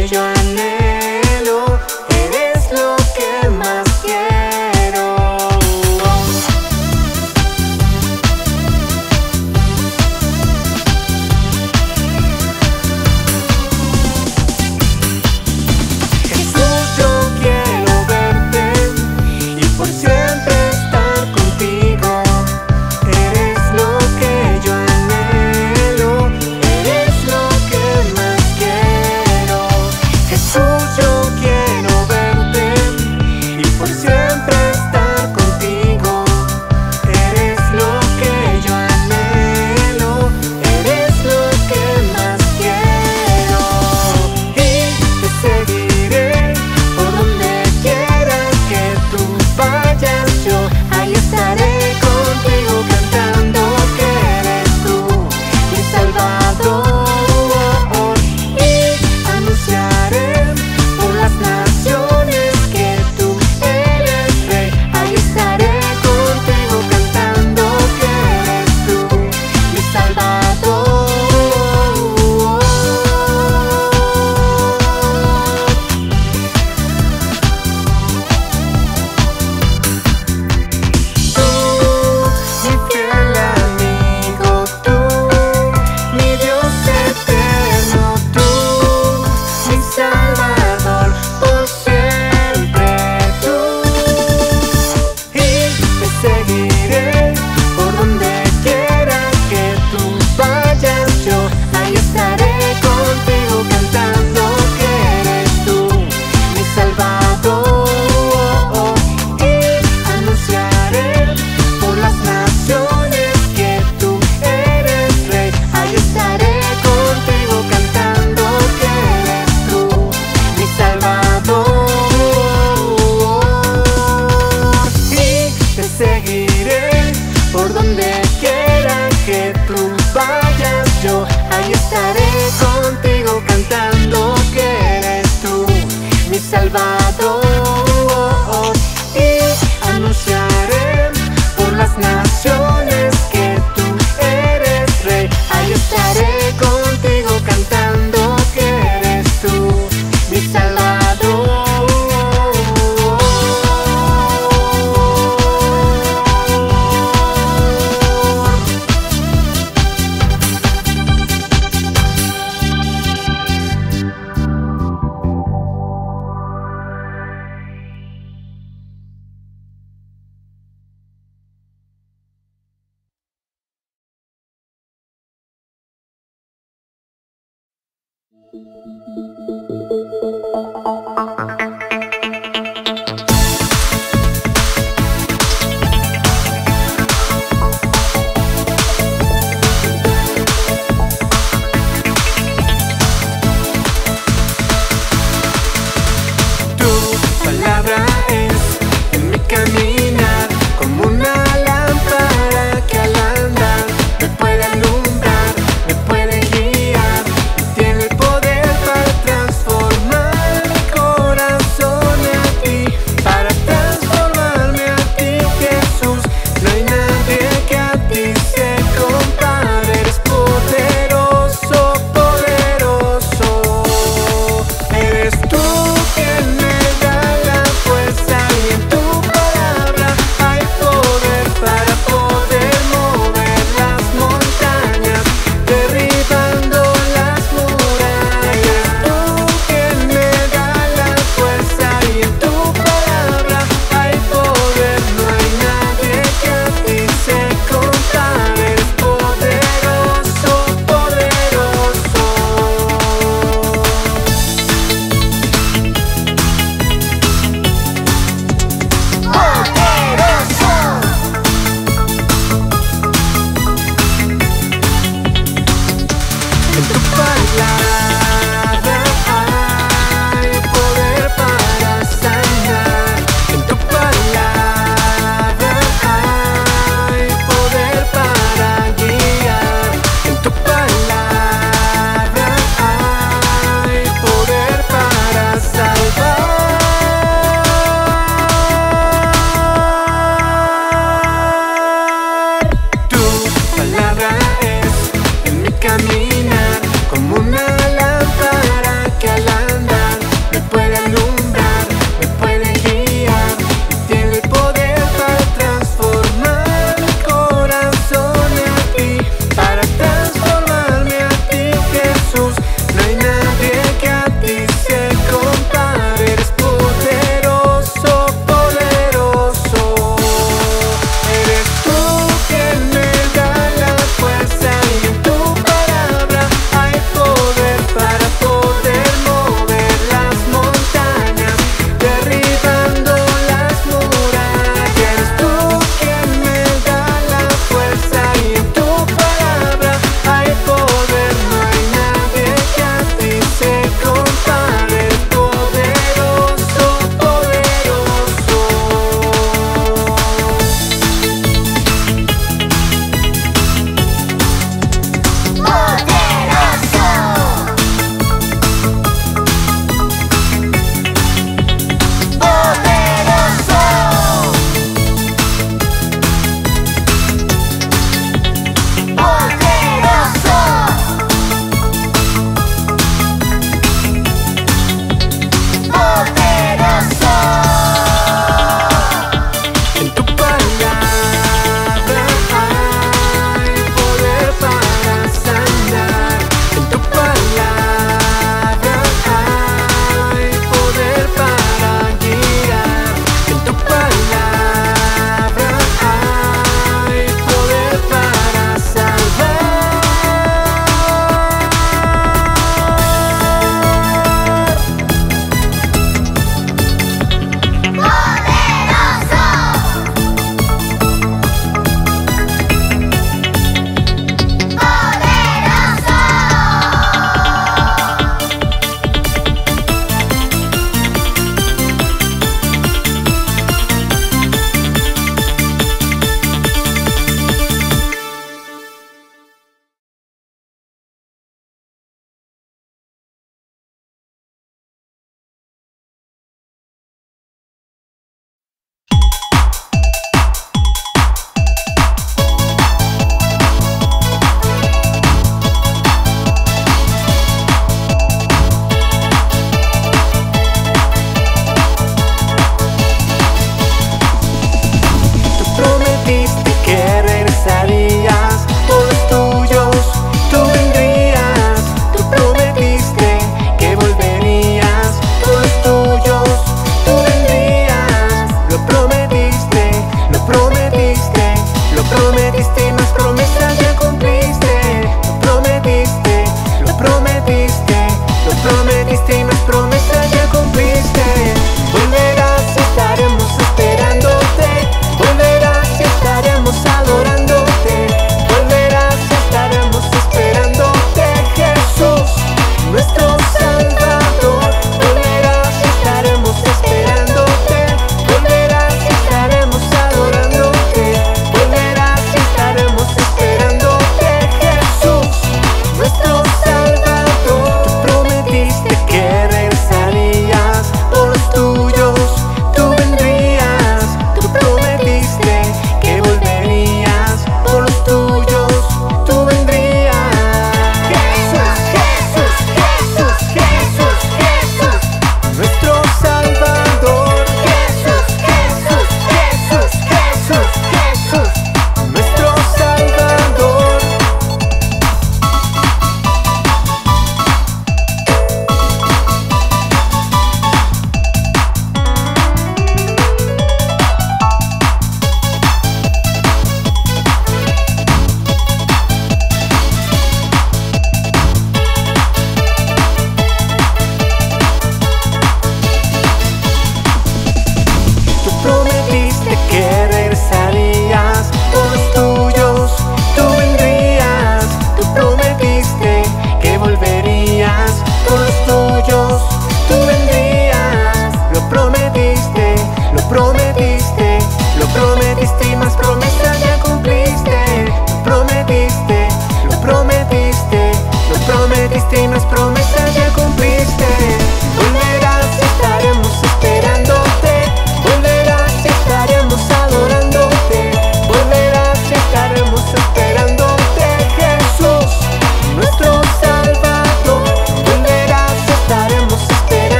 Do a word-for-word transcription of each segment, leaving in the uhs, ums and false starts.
que yo anhelo, eres lo que más quiero. Jesús, yo quiero verte y por siempre estar contigo. Eres lo que yo anhelo, eres lo que más quiero. Jesús, yo quiero verte y por siempre estar contigo. Eres lo que yo anhelo, eres lo que más quiero. Y te seguiré por donde quieras que tú vayas, yo ahí estaré contigo cantando que eres tú mi Salvador. Y anunciaré por las naciones que tú eres Rey, ahí estaré contigo cantando que eres tú mi Salvador. Tú, mi fiel amigo, tú, mi Dios eterno, tú, mi Salvador, por siempre tú. Y te seguiré por donde quiera que tú vayas, yo ahí estaré contigo cantando que eres tú mi Salvador. Y anunciaré por las naciones que tú eres Rey, ahí estaré contigo cantando que eres tú mi Salvador. Y te seguiré por donde quiera que tú vayas, yo ahí estaré contigo cantando que eres tú mi Salvador. Y anunciaré por las naciones que tú eres Rey, ahí estaré contigo cantando que eres tú mi Salvador. Tu palabra es en mi caminar como una lámpara que al andar me puede alumbrar, me puede guiar, tiene el poder para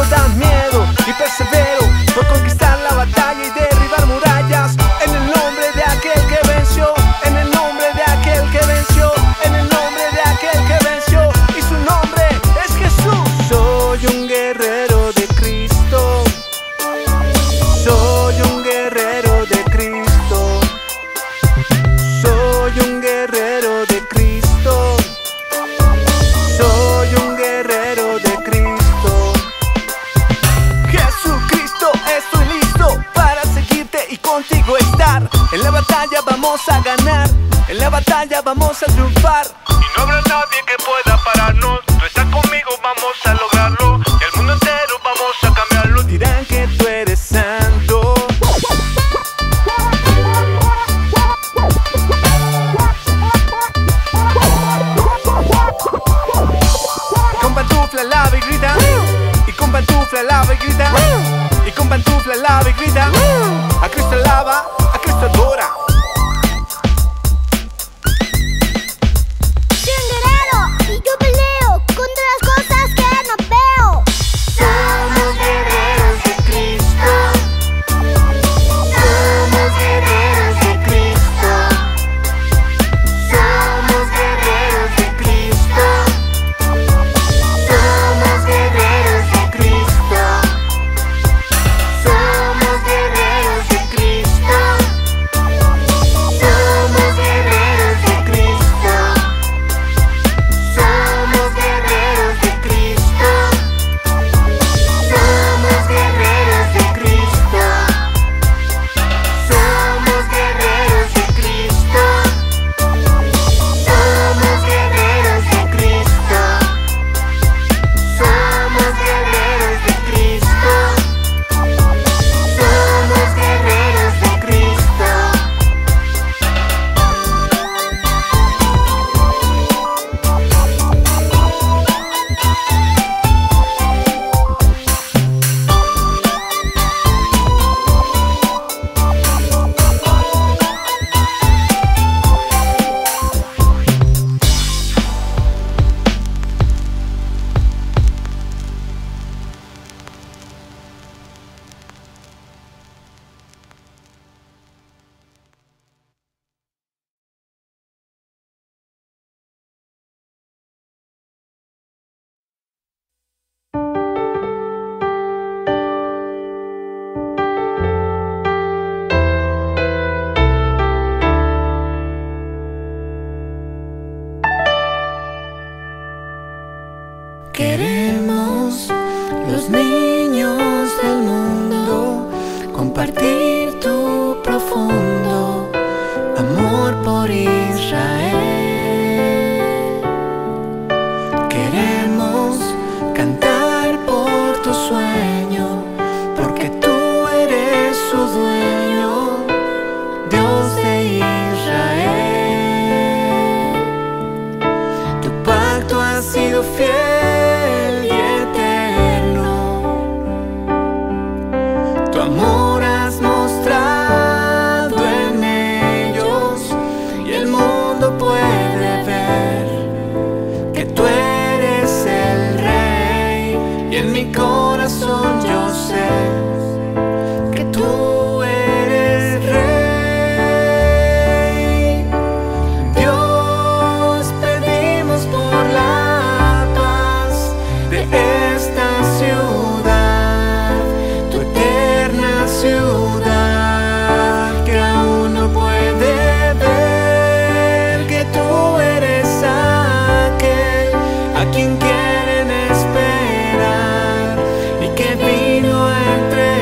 tengo tan miedo y persevero por conquistar la batalla y derribar murallas. En el nombre de aquel que venció, en el nombre de aquel que venció, en el nombre de aquel que venció, y su nombre es Jesús. Soy un guerrero de Cristo, soy un guerrero de Cristo, soy un guerrero de Cristo, soy un guerrero de Cristo. Jesucristo, estoy listo para seguirte y contigo estar. En la batalla vamos a ganar, en la batalla vamos a triunfar, y no habrá nadie que pueda pararnos. Tú estás conmigo, vamos a lograrlo, y al mundo entero vamos a cambiarlo. Dirán que tú eres santo, lava y grita, y con pantufla lava y grita, y con pantufla lava y grita, a Cristo lava, a Cristo adora. Soy un guerrero y yo peleo contra las cosas que no veo. Somos guerreros de Cristo, somos guerreros de Cristo, somos guerreros de Cristo. Queremos los niños del mundo compartir tu profundo amor por Israel. Queremos cantar por tu sueño, porque tú eres su dueño, Dios de Israel. Tu pacto ha sido fiel a quien quieren esperar y que vino entre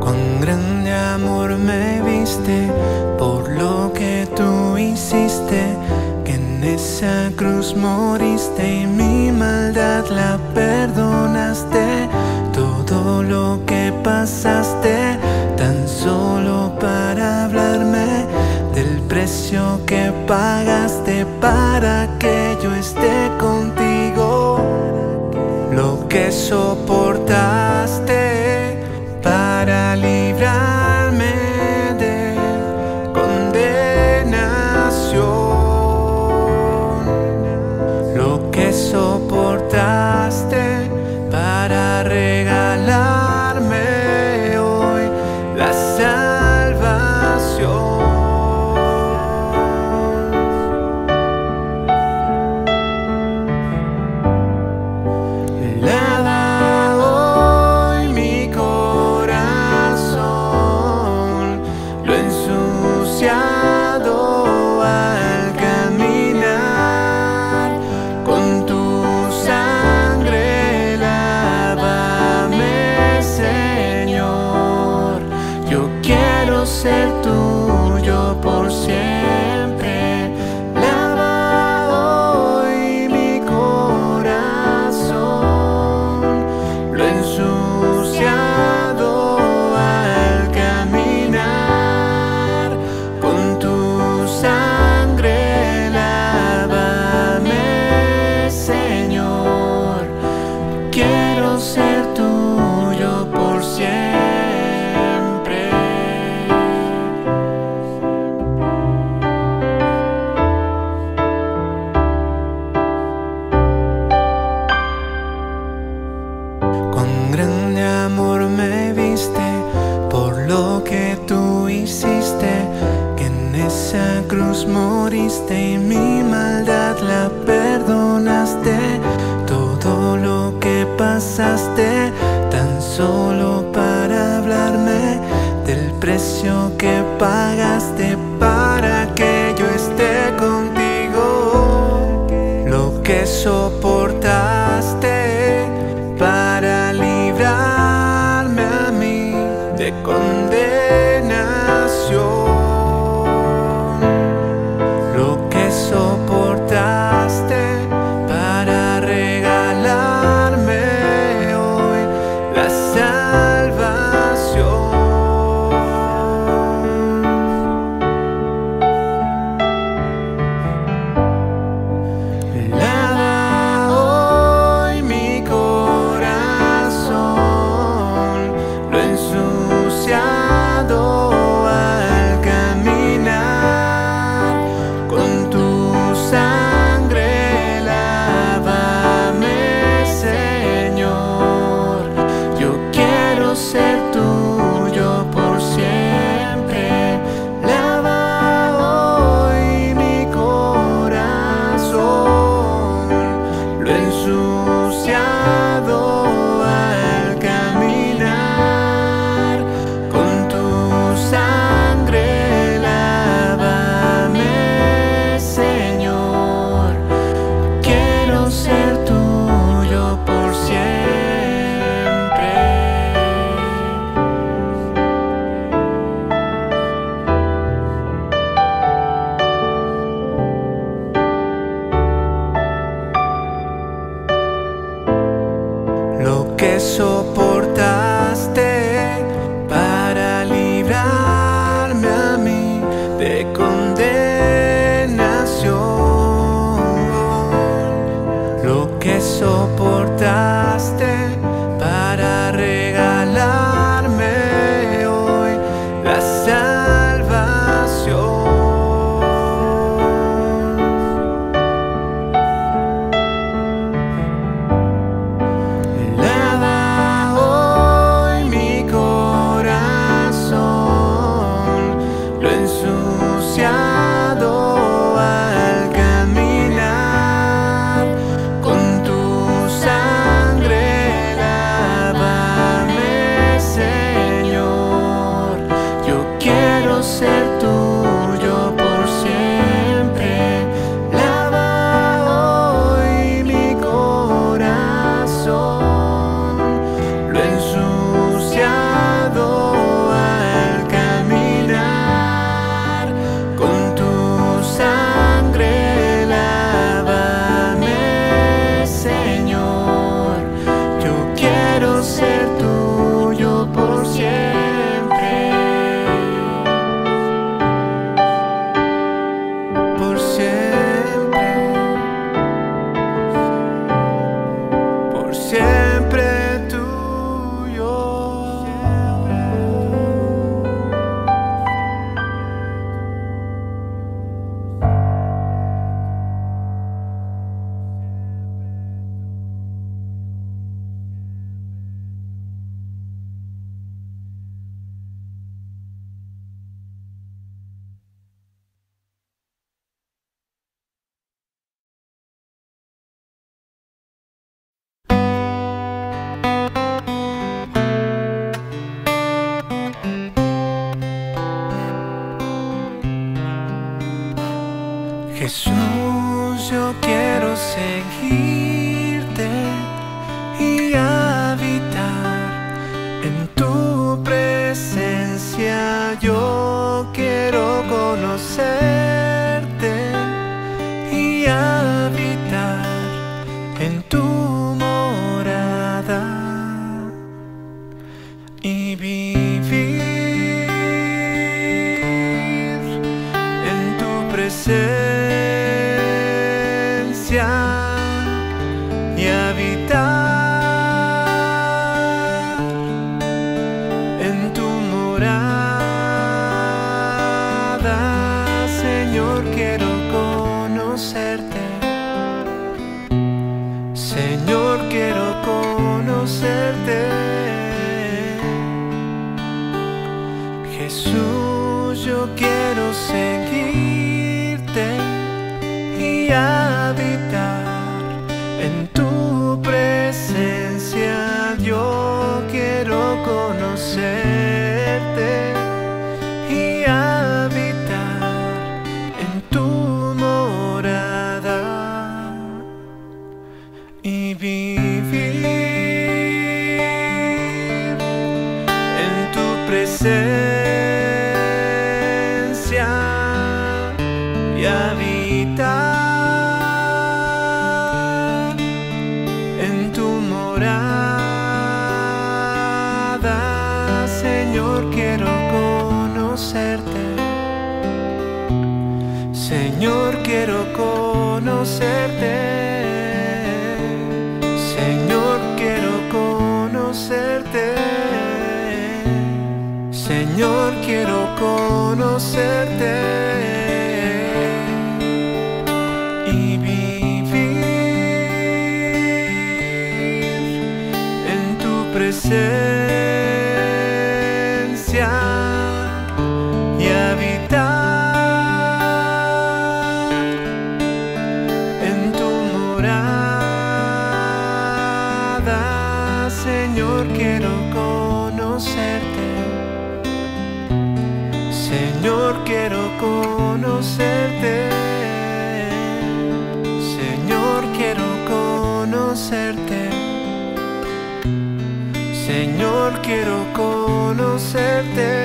Cuán grande amor me viste, por lo que tú hiciste, que en esa cruz moriste y mi maldad la perdonaste. Todo lo que pasaste, tan solo para hablarme del precio que pagaste para que yo esté contigo. Lo que soportaste para librarme de condenación. Lo que soportaste para regalarme hoy la salvación. Ser tuyo por siempre, lava hoy mi corazón, lo ensuciado al caminar, con tu sangre lávame, Señor, quiero ser tuyo por siempre. Grande amor me viste, por lo que tú hiciste, que en esa cruz moriste y mi maldad la perdonaste. Todo lo que pasaste, tan solo para hablarme del precio que pagaste para que yo esté contigo. Lo que soportaste para librarme a mí de condenación. Lo que soportaste para regalarme hoy la salvación. La ser tuyo por siempre. Jesús, yo quiero seguirte y habitar en tu presencia. Yo quiero conocerte y habitar en tu morada y vivir en tu presencia. Jesús, yo quiero seguirte y habitar en tu presencia. Yo quiero conocerte y habitar en tu morada y vivir en tu presencia. Señor, quiero conocerte. Señor, quiero conocerte. Señor, quiero conocerte y vivir en tu presencia. Señor, quiero conocerte. Señor, quiero conocerte. Señor, quiero conocerte. Señor, quiero conocerte.